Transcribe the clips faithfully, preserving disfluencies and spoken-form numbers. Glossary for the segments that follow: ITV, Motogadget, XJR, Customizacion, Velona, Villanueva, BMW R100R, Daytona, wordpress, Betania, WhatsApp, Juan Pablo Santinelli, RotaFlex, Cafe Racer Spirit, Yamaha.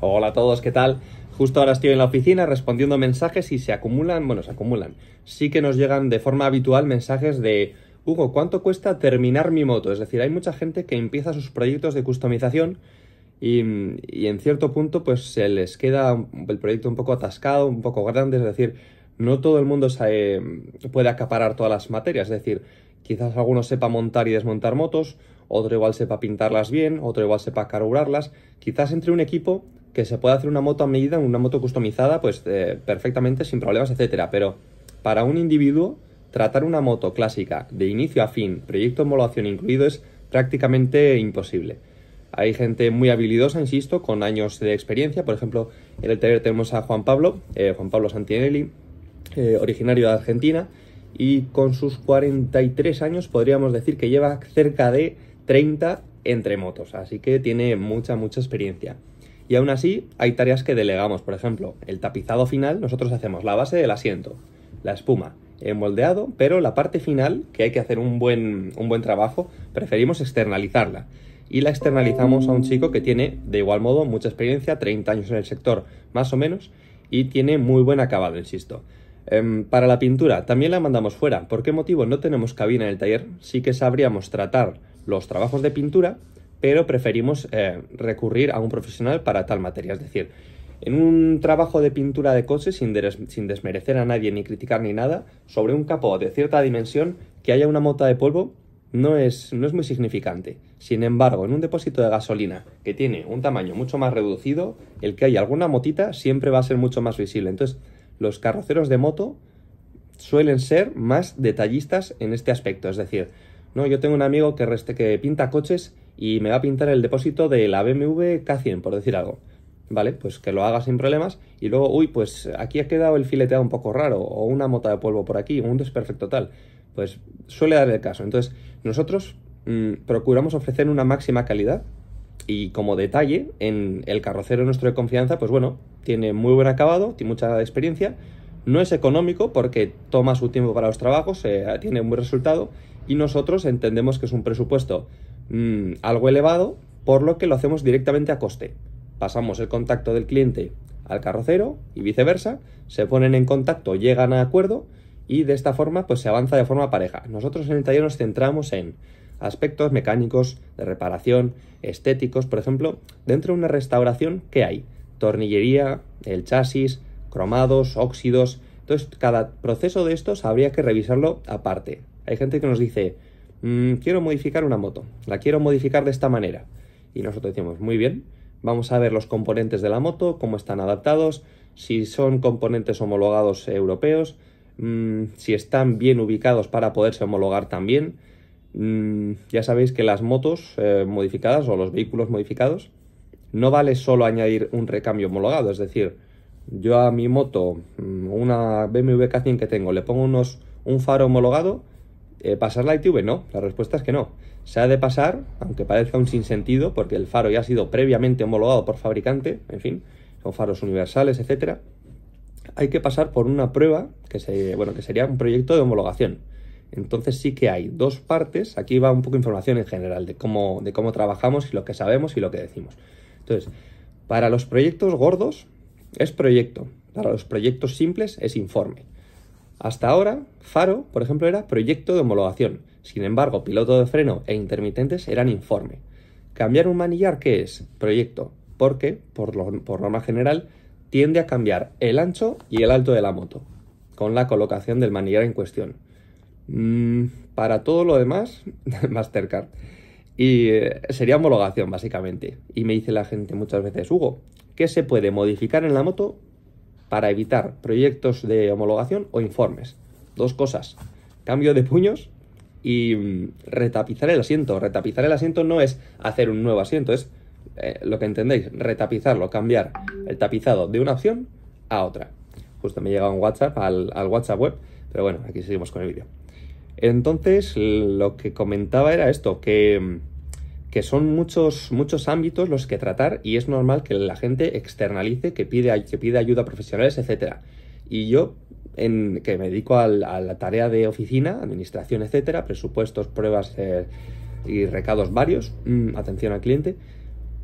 Hola a todos, ¿qué tal? Justo ahora estoy en la oficina respondiendo mensajes y se acumulan, bueno, se acumulan. Sí que nos llegan de forma habitual mensajes de Hugo, ¿cuánto cuesta terminar mi moto? Es decir, hay mucha gente que empieza sus proyectos de customización y, y en cierto punto pues se les queda el proyecto un poco atascado, un poco grande, es decir, no todo el mundo sabe, puede acaparar todas las materias, es decir, quizás alguno sepa montar y desmontar motos, otro igual sepa pintarlas bien, otro igual sepa carburarlas, quizás entre un equipo que se pueda hacer una moto a medida, una moto customizada, pues eh, perfectamente, sin problemas, etcétera. Pero para un individuo, tratar una moto clásica de inicio a fin, proyecto de homologación incluido, es prácticamente imposible. Hay gente muy habilidosa, insisto, con años de experiencia. Por ejemplo, en el taller tenemos a Juan Pablo, eh, Juan Pablo Santinelli, eh, originario de Argentina, y con sus cuarenta y tres años podríamos decir que lleva cerca de treinta entre motos, así que tiene mucha, mucha experiencia. Y aún así hay tareas que delegamos, por ejemplo, el tapizado final, nosotros hacemos la base del asiento, la espuma, el moldeado, pero la parte final, que hay que hacer un buen, un buen trabajo, preferimos externalizarla. Y la externalizamos a un chico que tiene, de igual modo, mucha experiencia, treinta años en el sector, más o menos, y tiene muy buen acabado, insisto. Eh, para la pintura, también la mandamos fuera. ¿Por qué motivo? No tenemos cabina en el taller, sí que sabríamos tratar los trabajos de pintura, pero preferimos eh, recurrir a un profesional para tal materia. Es decir, en un trabajo de pintura de coche, sin, des sin desmerecer a nadie, ni criticar ni nada, sobre un capó de cierta dimensión, que haya una mota de polvo no es, no es muy significante. Sin embargo, en un depósito de gasolina que tiene un tamaño mucho más reducido, el que haya alguna motita siempre va a ser mucho más visible. Entonces, los carroceros de moto suelen ser más detallistas en este aspecto. Es decir, no, yo tengo un amigo que, reste que pinta coches y me va a pintar el depósito de la B M W K cien, por decir algo. Vale, pues que lo haga sin problemas y luego, uy, pues aquí ha quedado el fileteado un poco raro o una mota de polvo por aquí, un desperfecto tal. Pues suele dar el caso. Entonces, nosotros mmm, procuramos ofrecer una máxima calidad y como detalle, en el carrocero nuestro de confianza, pues bueno, tiene muy buen acabado, tiene mucha experiencia, no es económico porque toma su tiempo para los trabajos, eh, tiene un buen resultado y nosotros entendemos que es un presupuesto Mm, algo elevado, por lo que lo hacemos directamente a coste. Pasamos el contacto del cliente al carrocero y viceversa, se ponen en contacto, llegan a acuerdo y de esta forma pues se avanza de forma pareja. Nosotros en el taller nos centramos en aspectos mecánicos, de reparación, estéticos. Por ejemplo, dentro de una restauración, ¿qué hay? Tornillería, el chasis, cromados, óxidos. Entonces cada proceso de estos habría que revisarlo aparte. Hay gente que nos dice, quiero modificar una moto, la quiero modificar de esta manera, y nosotros decimos, muy bien, vamos a ver los componentes de la moto, cómo están adaptados, si son componentes homologados europeos, mmm, si están bien ubicados para poderse homologar también. Mmm, ya sabéis que las motos eh, modificadas o los vehículos modificados no vale solo añadir un recambio homologado, es decir, yo a mi moto, una B M W K cien que tengo, le pongo unos, un faro homologado. Eh, ¿Pasar la I T V? No, la respuesta es que no. Se ha de pasar, aunque parezca un sinsentido, porque el faro ya ha sido previamente homologado por fabricante, en fin, son faros universales, etcétera. Hay que pasar por una prueba, que, se, bueno, que sería un proyecto de homologación. Entonces sí que hay dos partes, aquí va un poco información en general de cómo, de cómo trabajamos y lo que sabemos y lo que decimos. Entonces, para los proyectos gordos es proyecto, para los proyectos simples es informe. Hasta ahora, faro, por ejemplo, era proyecto de homologación. Sin embargo, piloto de freno e intermitentes eran informe. Cambiar un manillar, ¿qué es? Proyecto, porque, por, lo, por norma general, tiende a cambiar el ancho y el alto de la moto, con la colocación del manillar en cuestión. Mm, para todo lo demás, Mastercard. Y eh, sería homologación, básicamente. Y me dice la gente muchas veces, Hugo, ¿qué se puede modificar en la moto para evitar proyectos de homologación o informes? Dos cosas: cambio de puños y retapizar el asiento. Retapizar el asiento no es hacer un nuevo asiento, es eh, lo que entendéis, retapizarlo, cambiar el tapizado de una opción a otra. Justo me llega un WhatsApp al, al WhatsApp web, pero bueno, aquí seguimos con el vídeo. Entonces, lo que comentaba era esto, que, que son muchos, muchos ámbitos los que tratar y es normal que la gente externalice, que pide, que pide ayuda a profesionales, etcétera. Y yo, en, que me dedico a la, a la tarea de oficina, administración, etcétera, presupuestos, pruebas eh, y recados varios, mmm, atención al cliente,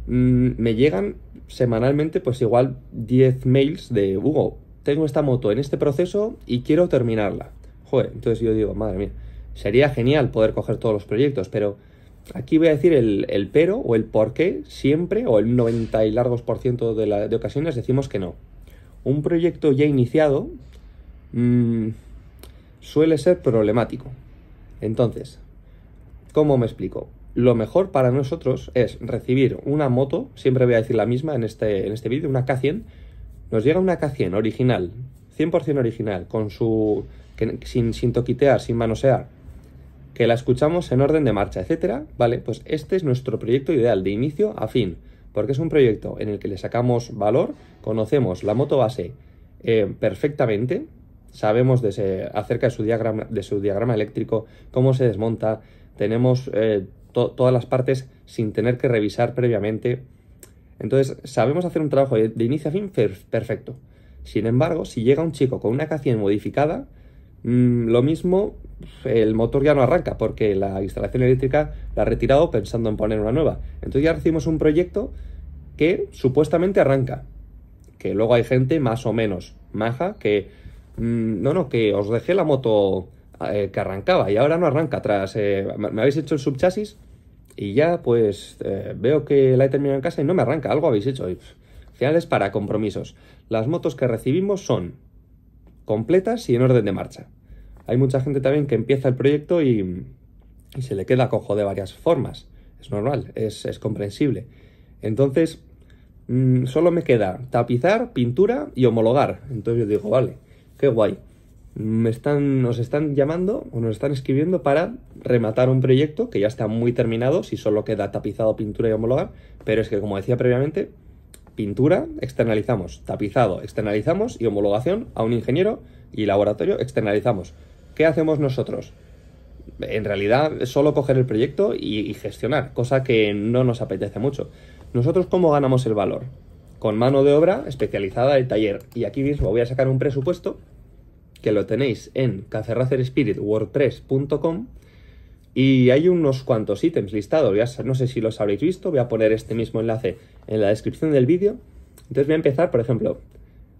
mmm, me llegan semanalmente pues igual diez mails de Hugo, tengo esta moto en este proceso y quiero terminarla. Joder, entonces yo digo, madre mía, sería genial poder coger todos los proyectos, pero aquí voy a decir el, el pero o el por qué siempre, o el noventa y largos por ciento de, la, de ocasiones decimos que no. Un proyecto ya iniciado mmm, suele ser problemático. Entonces, ¿cómo me explico? Lo mejor para nosotros es recibir una moto, siempre voy a decir la misma en este, en este vídeo, una K cien. Nos llega una K cien original, cien por cien original, con su que, sin, sin toquitear, sin manosear, que la escuchamos en orden de marcha, etcétera, ¿vale? Pues este es nuestro proyecto ideal, de inicio a fin, porque es un proyecto en el que le sacamos valor, conocemos la moto base eh, perfectamente, sabemos de ese, acerca de su, diagrama, de su diagrama eléctrico, cómo se desmonta, tenemos eh, to, todas las partes sin tener que revisar previamente. Entonces, sabemos hacer un trabajo de, de inicio a fin perfecto. Sin embargo, si llega un chico con una K cien modificada, mmm, lo mismo, el motor ya no arranca porque la instalación eléctrica la ha retirado pensando en poner una nueva. Entonces ya recibimos un proyecto que supuestamente arranca, que luego hay gente más o menos maja que mmm, no, no, que os dejé la moto eh, que arrancaba y ahora no arranca tras, eh, me habéis hecho el subchasis y ya pues eh, veo que la he terminado en casa y no me arranca, algo habéis hecho. Y, pff, al final es para compromisos. Las motos que recibimos son completas y en orden de marcha. Hay mucha gente también que empieza el proyecto y, y se le queda cojo de varias formas. Es normal, es, es comprensible. Entonces, mmm, solo me queda tapizar, pintura y homologar. Entonces yo digo, vale, qué guay. Me están, nos están llamando o nos están escribiendo para rematar un proyecto que ya está muy terminado, si solo queda tapizado, pintura y homologar. Pero es que, como decía previamente, pintura externalizamos, tapizado externalizamos y homologación a un ingeniero y laboratorio externalizamos. ¿Qué hacemos nosotros? En realidad es solo coger el proyecto y, y gestionar, cosa que no nos apetece mucho. ¿Nosotros cómo ganamos el valor? Con mano de obra especializada del taller. Y aquí mismo voy a sacar un presupuesto que lo tenéis en cafe racer spirit punto wordpress punto com y hay unos cuantos ítems listados, ya no sé si los habréis visto, voy a poner este mismo enlace en la descripción del vídeo. Entonces voy a empezar, por ejemplo...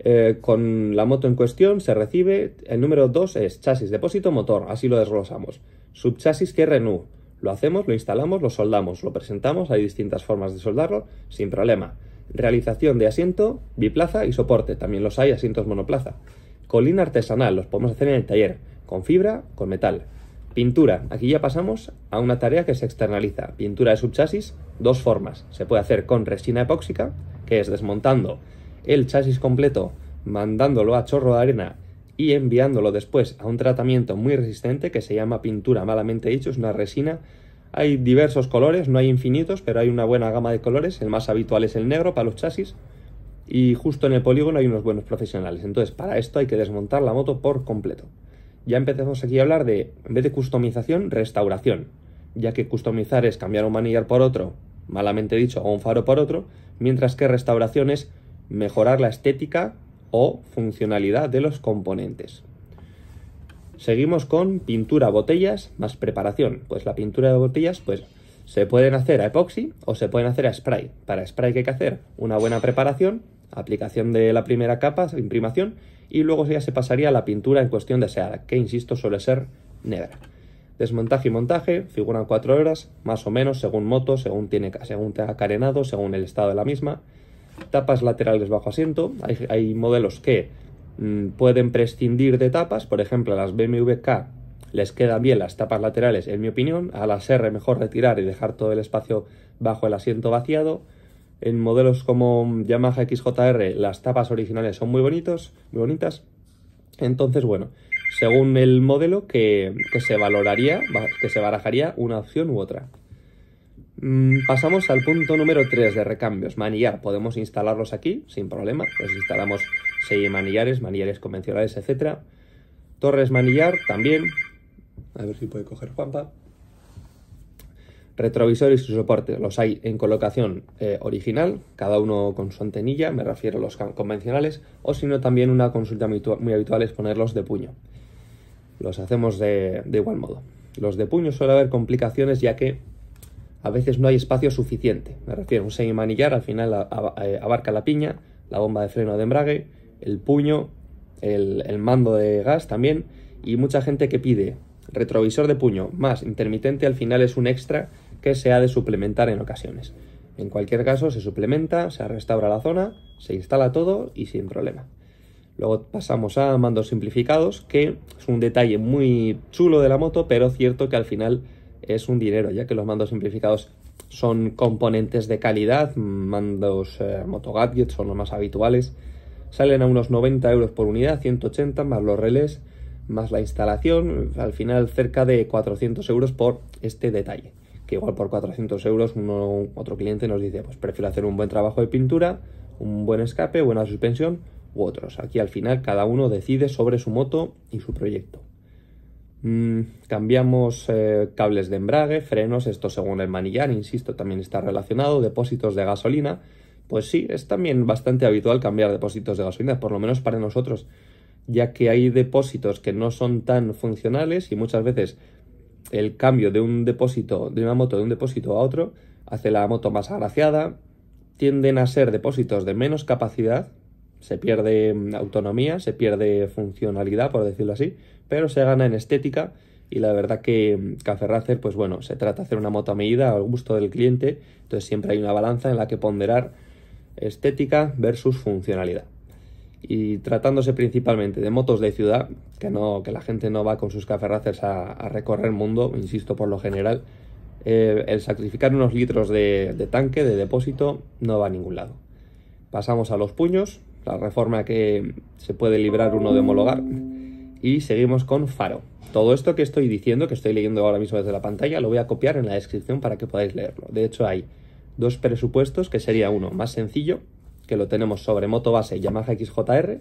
Eh, con la moto en cuestión se recibe, el número dos es chasis, depósito, motor, así lo desglosamos. Subchasis que R N U, lo hacemos, lo instalamos, lo soldamos, lo presentamos, hay distintas formas de soldarlo, sin problema. Realización de asiento, biplaza y soporte, también los hay, asientos monoplaza. Colina artesanal, los podemos hacer en el taller, con fibra, con metal. Pintura, aquí ya pasamos a una tarea que se externaliza. Pintura de subchasis, dos formas, se puede hacer con resina epóxica, que es desmontando el chasis completo, mandándolo a chorro de arena y enviándolo después a un tratamiento muy resistente que se llama pintura, malamente dicho, es una resina. Hay diversos colores, no hay infinitos, pero hay una buena gama de colores, el más habitual es el negro para los chasis y justo en el polígono hay unos buenos profesionales. Entonces para esto hay que desmontar la moto por completo. Ya empezamos aquí a hablar de, en vez de customización, restauración, ya que customizar es cambiar un manillar por otro, malamente dicho, o un faro por otro, mientras que restauración es mejorar la estética o funcionalidad de los componentes. Seguimos con pintura botellas más preparación. Pues la pintura de botellas pues se pueden hacer a epoxi o se pueden hacer a spray. Para spray que hay que hacer una buena preparación, aplicación de la primera capa, imprimación, y luego ya se pasaría a la pintura en cuestión deseada, que insisto suele ser negra. Desmontaje y montaje, figuran cuatro horas, más o menos, según moto, según tiene, según tenga carenado, según el estado de la misma. Tapas laterales bajo asiento, hay, hay modelos que mmm, pueden prescindir de tapas, por ejemplo a las B M W K les quedan bien las tapas laterales en mi opinión, a las R mejor retirar y dejar todo el espacio bajo el asiento vaciado. En modelos como Yamaha X J R las tapas originales son muy, bonitos, muy bonitas, entonces bueno, según el modelo que, que se valoraría, que se barajaría una opción u otra. Pasamos al punto número tres de recambios, manillar, podemos instalarlos aquí sin problema, pues instalamos seis manillares, manillares convencionales, etcétera. Torres manillar también, a ver si puede coger Juanpa. Retrovisores y su soporte, los hay en colocación eh, original, cada uno con su antenilla, me refiero a los convencionales, o si no también una consulta muy, muy habitual es ponerlos de puño, los hacemos de, de igual modo. Los de puño suele haber complicaciones ya que a veces no hay espacio suficiente. Me refiero a un semimanillar, al final abarca la piña, la bomba de freno de embrague, el puño, el, el mando de gas también, y mucha gente que pide retrovisor de puño más intermitente, al final es un extra que se ha de suplementar en ocasiones. En cualquier caso se suplementa, se restaura la zona, se instala todo y sin problema. Luego pasamos a mandos simplificados, que es un detalle muy chulo de la moto, pero cierto que al final es un dinero, ya que los mandos simplificados son componentes de calidad, mandos eh, Motogadget son los más habituales, salen a unos noventa euros por unidad, ciento ochenta más los relés, más la instalación, al final cerca de cuatrocientos euros por este detalle, que igual por cuatrocientos euros uno, otro cliente nos dice, pues prefiero hacer un buen trabajo de pintura, un buen escape, buena suspensión u otros. Aquí al final cada uno decide sobre su moto y su proyecto. Mm, cambiamos eh, cables de embrague, frenos, esto según el manillar, insisto, también está relacionado, depósitos de gasolina, pues sí, es también bastante habitual cambiar depósitos de gasolina, por lo menos para nosotros, ya que hay depósitos que no son tan funcionales y muchas veces el cambio de un depósito, de una moto de un depósito a otro, hace la moto más agraciada, tienden a ser depósitos de menos capacidad, se pierde autonomía, se pierde funcionalidad, por decirlo así, pero se gana en estética y la verdad que Cafe Racer, pues bueno, se trata de hacer una moto a medida, al gusto del cliente, entonces siempre hay una balanza en la que ponderar estética versus funcionalidad. Y tratándose principalmente de motos de ciudad, que, no, que la gente no va con sus Cafe Racers a, a recorrer el mundo, insisto, por lo general, eh, el sacrificar unos litros de, de tanque, de depósito, no va a ningún lado. Pasamos a los puños, la reforma que se puede librar uno de homologar, y seguimos con faro. Todo esto que estoy diciendo, que estoy leyendo ahora mismo desde la pantalla, lo voy a copiar en la descripción para que podáis leerlo. De hecho, hay dos presupuestos, que sería uno más sencillo, que lo tenemos sobre moto base Yamaha X J R,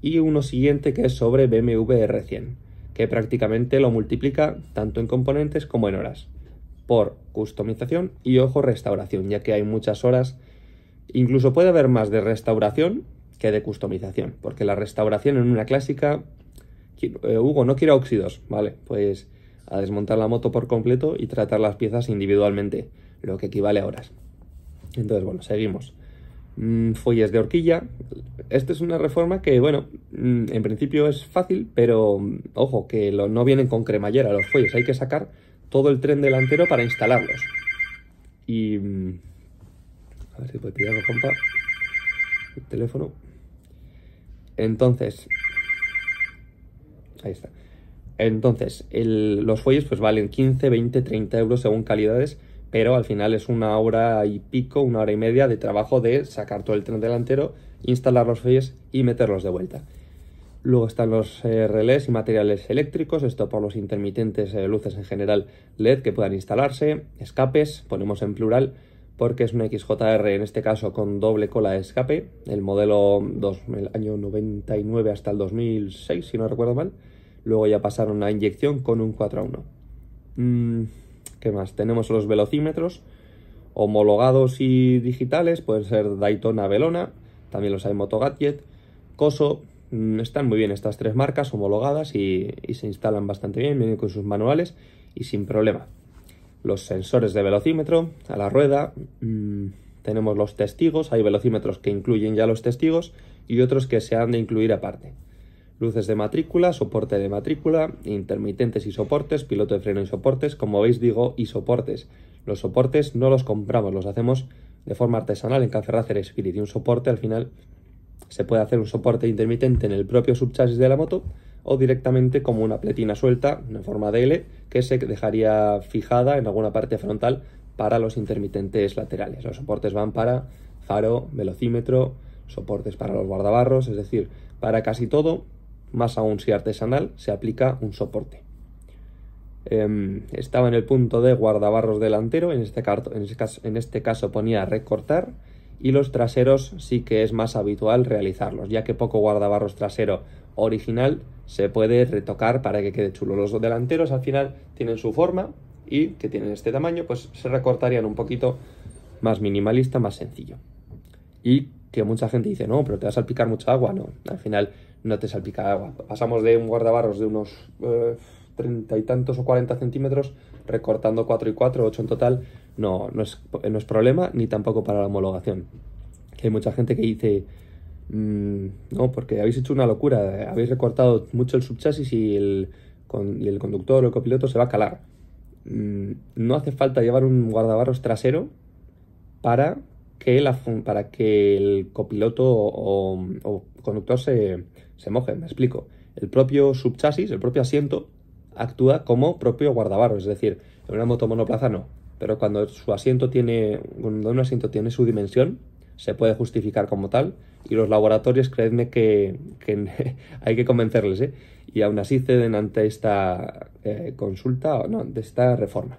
y uno siguiente que es sobre B M W R cien, que prácticamente lo multiplica tanto en componentes como en horas, por customización y, ojo, restauración, ya que hay muchas horas, incluso puede haber más de restauración que de customización, porque la restauración en una clásica, eh, Hugo, no quiero óxidos, vale, pues a desmontar la moto por completo y tratar las piezas individualmente, lo que equivale a horas. Entonces, bueno, seguimos. Fuelles de horquilla, esta es una reforma que, bueno, en principio es fácil, pero ojo, que lo, no vienen con cremallera los fuelles, hay que sacar todo el tren delantero para instalarlos. Y a ver si puedo tirarlo, compa, el teléfono. Entonces, ahí está. Entonces, el, los fuelles pues valen quince, veinte, treinta euros según calidades, pero al final es una hora y pico, una hora y media de trabajo de sacar todo el tren delantero, instalar los fuelles y meterlos de vuelta. Luego están los eh, relés y materiales eléctricos, esto por los intermitentes, eh, luces en general L E D que puedan instalarse, escapes, ponemos en plural porque es una X J R en este caso con doble cola de escape, el modelo dos, el año noventa y nueve hasta el dos mil seis, si no recuerdo mal. Luego ya pasaron a inyección con un cuatro a uno. Mm. ¿Qué más? Tenemos los velocímetros homologados y digitales, pueden ser Daytona, Velona, también los hay Motogadget, Coso, están muy bien estas tres marcas homologadas y, y se instalan bastante bien, vienen con sus manuales y sin problema. Los sensores de velocímetro, a la rueda, mmm, tenemos los testigos, hay velocímetros que incluyen ya los testigos y otros que se han de incluir aparte. Luces de matrícula, soporte de matrícula, intermitentes y soportes, piloto de freno y soportes, como veis digo y soportes. Los soportes no los compramos, los hacemos de forma artesanal en Cafe Racer Spirit, y un soporte al final se puede hacer un soporte intermitente en el propio subchasis de la moto o directamente como una pletina suelta en forma de L que se dejaría fijada en alguna parte frontal para los intermitentes laterales. Los soportes van para faro, velocímetro, soportes para los guardabarros, es decir, para casi todo. Más aún si artesanal, se aplica un soporte. Eh, estaba en el punto de guardabarros delantero, en este, carto, en, este caso, en este caso ponía recortar, y los traseros sí que es más habitual realizarlos, ya que poco guardabarros trasero original se puede retocar para que quede chulo. Los delanteros al final tienen su forma y que tienen este tamaño, pues se recortarían un poquito más minimalista, más sencillo. Y que mucha gente dice, no, pero te va a salpicar mucha agua, no, al final no te salpica agua. Pasamos de un guardabarros de unos treinta eh, y tantos o cuarenta centímetros recortando cuatro y cuatro, ocho en total, no, no, es, no es problema, ni tampoco para la homologación. Que hay mucha gente que dice, mmm, no, porque habéis hecho una locura, habéis recortado mucho el subchasis y el, con, y el conductor o el copiloto se va a calar. Mmm, no hace falta llevar un guardabarros trasero para que, la, para que el copiloto o, o, o conductor se, se moje, me explico. El propio subchasis, el propio asiento, actúa como propio guardabarros, es decir, en una moto monoplaza no, pero cuando su asiento tiene, cuando un asiento tiene su dimensión, se puede justificar como tal, y los laboratorios, creedme que, que hay que convencerles, ¿eh? Y aún así ceden ante esta eh, consulta, o no, ante esta reforma.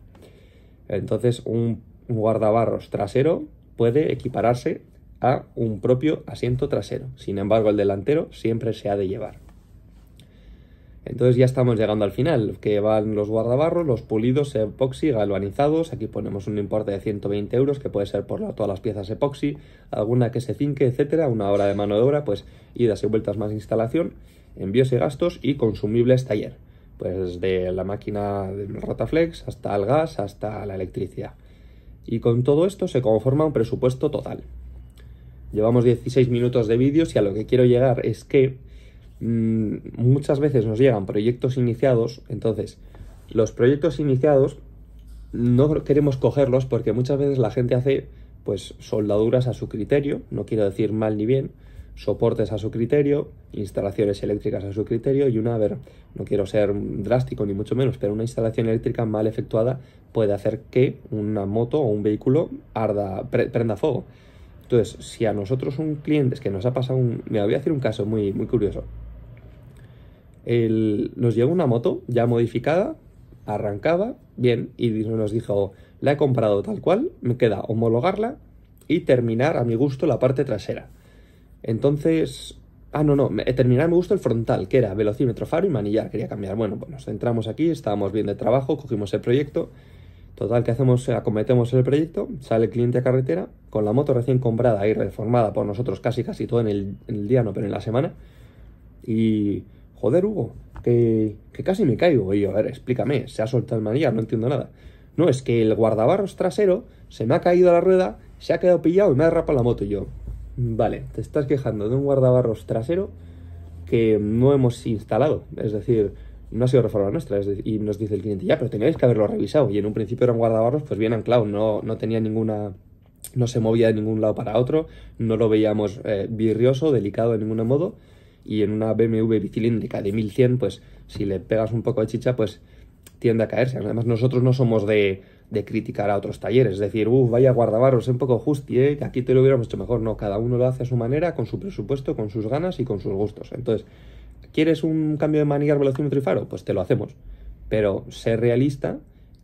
Entonces, un, un guardabarros trasero puede equipararse a un propio asiento trasero, sin embargo el delantero siempre se ha de llevar. Entonces ya estamos llegando al final, que van los guardabarros, los pulidos, epoxi, galvanizados. Aquí ponemos un importe de ciento veinte euros, que puede ser por la, todas las piezas epoxi, alguna que se cinque, etcétera. Una hora de mano de obra, pues idas y vueltas más instalación, envíos y gastos y consumibles taller. Pues de la máquina de RotaFlex hasta el gas, hasta la electricidad. Y con todo esto se conforma un presupuesto total. Llevamos dieciséis minutos de vídeos y a lo que quiero llegar es que muchas veces nos llegan proyectos iniciados. Entonces, los proyectos iniciados no queremos cogerlos porque muchas veces la gente hace pues soldaduras a su criterio, no quiero decir mal ni bien, soportes a su criterio, instalaciones eléctricas a su criterio, y una, a ver, no quiero ser drástico ni mucho menos, pero una instalación eléctrica mal efectuada puede hacer que una moto o un vehículo arda, pre prenda fuego. Entonces, si a nosotros un cliente, es que nos ha pasado un, mira, voy a decir un caso muy, muy curioso. El, nos llegó una moto ya modificada, arrancaba bien y nos dijo, la he comprado tal cual, me queda homologarla y terminar a mi gusto la parte trasera. Entonces, ah no, no, terminar a mi gusto el frontal, que era velocímetro, faro y manillar, quería cambiar. Bueno, pues nos centramos aquí, estábamos bien de trabajo, cogimos el proyecto. Total, que hacemos, acometemos el proyecto, sale el cliente a carretera, con la moto recién comprada y reformada por nosotros casi casi todo en el, en el día, no, pero en la semana. Y... joder, Hugo, que, que casi me caigo. Y yo, a ver, explícame, se ha soltado el manillar, no entiendo nada. No, es que el guardabarros trasero se me ha caído a la rueda, se ha quedado pillado y me ha derrapado la moto. Y yo, vale, te estás quejando de un guardabarros trasero que no hemos instalado, es decir, no ha sido reforma nuestra. Es decir, y nos dice el cliente, ya, pero teníais que haberlo revisado. Y en un principio era un guardabarros pues bien anclado, no, no tenía ninguna... no se movía de ningún lado para otro, no lo veíamos eh, virrioso, delicado de ningún modo. Y en una B M W bicilíndrica de mil cien, pues si le pegas un poco de chicha, pues tiende a caerse. Además, nosotros no somos de, de criticar a otros talleres, es decir, uff, vaya guardabarros, es un poco justi, ¿eh? Que aquí te lo hubiéramos hecho mejor. No, cada uno lo hace a su manera, con su presupuesto, con sus ganas y con sus gustos. Entonces, ¿quieres un cambio de manillar, velocímetro y faro? Pues te lo hacemos. Pero sé realista,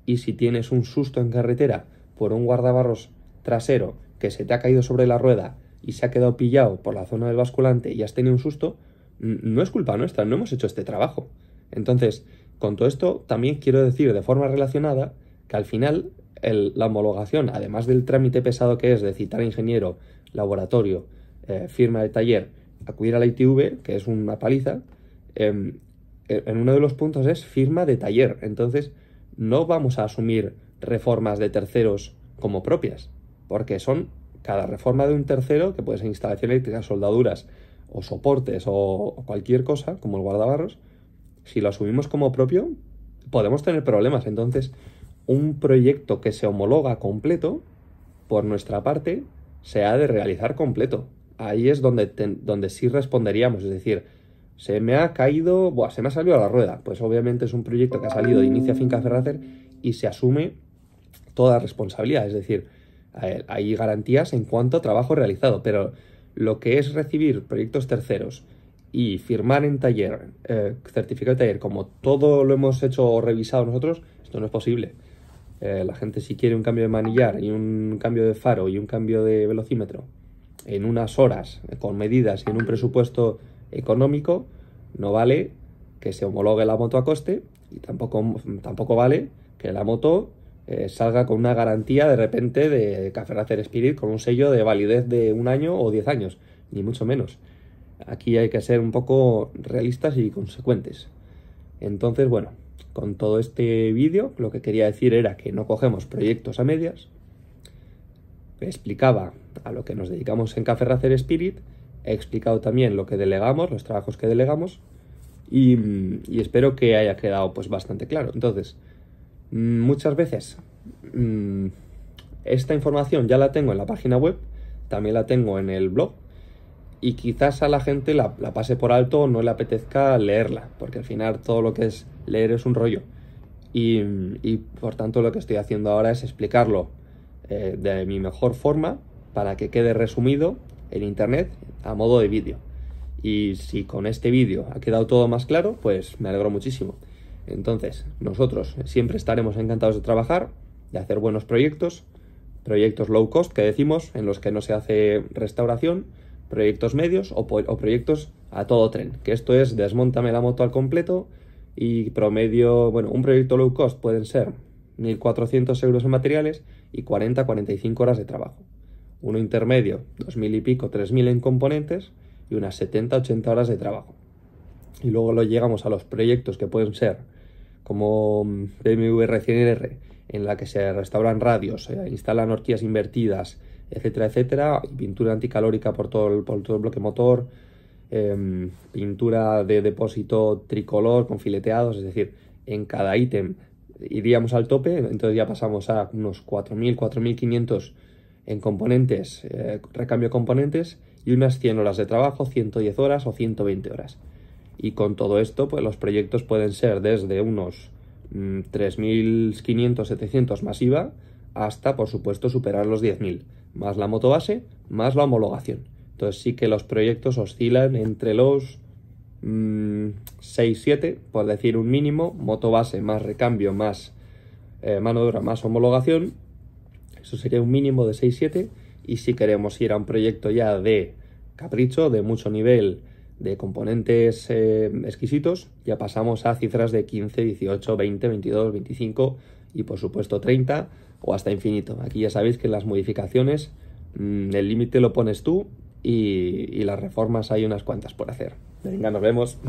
y si tienes un susto en carretera por un guardabarros trasero que se te ha caído sobre la rueda y se ha quedado pillado por la zona del basculante y has tenido un susto, no es culpa nuestra, no hemos hecho este trabajo. Entonces, con todo esto también quiero decir de forma relacionada que al final el, la homologación, además del trámite pesado que es de citar ingeniero, laboratorio, eh, firma de taller, acudir a la I T V, que es una paliza, eh, en uno de los puntos es firma de taller. Entonces, no vamos a asumir reformas de terceros como propias, porque son cada reforma de un tercero, que puede ser instalación eléctrica, soldaduras, o soportes o cualquier cosa, como el guardabarros, si lo asumimos como propio, podemos tener problemas. Entonces, un proyecto que se homologa completo, por nuestra parte, se ha de realizar completo. Ahí es donde, te, donde sí responderíamos, es decir, se me ha caído, buah, se me ha salido a la rueda. Pues obviamente es un proyecto que ha salido de Inicia Finca Ferracer y se asume toda responsabilidad, es decir, hay garantías en cuanto a trabajo realizado, pero lo que es recibir proyectos terceros y firmar en taller, eh, certificado de taller, como todo lo hemos hecho o revisado nosotros, esto no es posible. Eh, la gente, si quiere un cambio de manillar y un cambio de faro y un cambio de velocímetro en unas horas, con medidas y en un presupuesto económico, no vale que se homologue la moto a coste, y tampoco, tampoco vale que la moto Eh, salga con una garantía de repente de Cafe Racer Spirit con un sello de validez de un año o diez años, ni mucho menos. Aquí hay que ser un poco realistas y consecuentes. Entonces, bueno, Con todo este vídeo lo que quería decir era que no cogemos proyectos a medias. Explicaba a lo que nos dedicamos en Cafe Racer Spirit, he explicado también lo que delegamos, los trabajos que delegamos, y, y espero que haya quedado pues bastante claro. Entonces, muchas veces esta información ya la tengo en la página web, también la tengo en el blog, y quizás a la gente la, la pase por alto o no le apetezca leerla, porque al final todo lo que es leer es un rollo, y, y por tanto lo que estoy haciendo ahora es explicarlo eh, de mi mejor forma para que quede resumido en internet a modo de vídeo. Y si con este vídeo ha quedado todo más claro, pues me alegro muchísimo. Entonces, nosotros siempre estaremos encantados de trabajar, de hacer buenos proyectos, proyectos low cost que decimos, en los que no se hace restauración, proyectos medios o, o proyectos a todo tren, que esto es desmóntame la moto al completo y promedio, bueno, un proyecto low cost pueden ser mil cuatrocientos euros en materiales y cuarenta a cuarenta y cinco horas de trabajo. Uno intermedio, dos mil y pico, tres mil en componentes y unas setenta a ochenta horas de trabajo. Y luego lo llegamos a los proyectos que pueden ser como B M W R cien R, en la que se restauran radios, se instalan horquillas invertidas, etcétera, etcétera, pintura anticalórica por todo el, por todo el bloque motor, eh, pintura de depósito tricolor con fileteados, es decir, en cada ítem iríamos al tope, entonces ya pasamos a unos cuatro mil, cuatro mil quinientos en componentes, eh, recambio de componentes, y unas cien horas de trabajo, ciento diez horas o ciento veinte horas. Y con todo esto, pues los proyectos pueden ser desde unos mm, tres mil quinientos, setecientos más I V A, hasta, por supuesto, superar los diez mil, más la moto base, más la homologación. Entonces sí que los proyectos oscilan entre los mmm, seis siete, por decir un mínimo, moto base más recambio, más eh, mano de obra, más homologación. Eso sería un mínimo de seis siete, y si queremos ir a un proyecto ya de capricho, de mucho nivel, de componentes eh, exquisitos, ya pasamos a cifras de quince, dieciocho, veinte, veintidós, veinticinco y por supuesto treinta o hasta infinito. Aquí ya sabéis que en las modificaciones mmm, el límite lo pones tú y, y las reformas hay unas cuantas por hacer. Venga, nos vemos.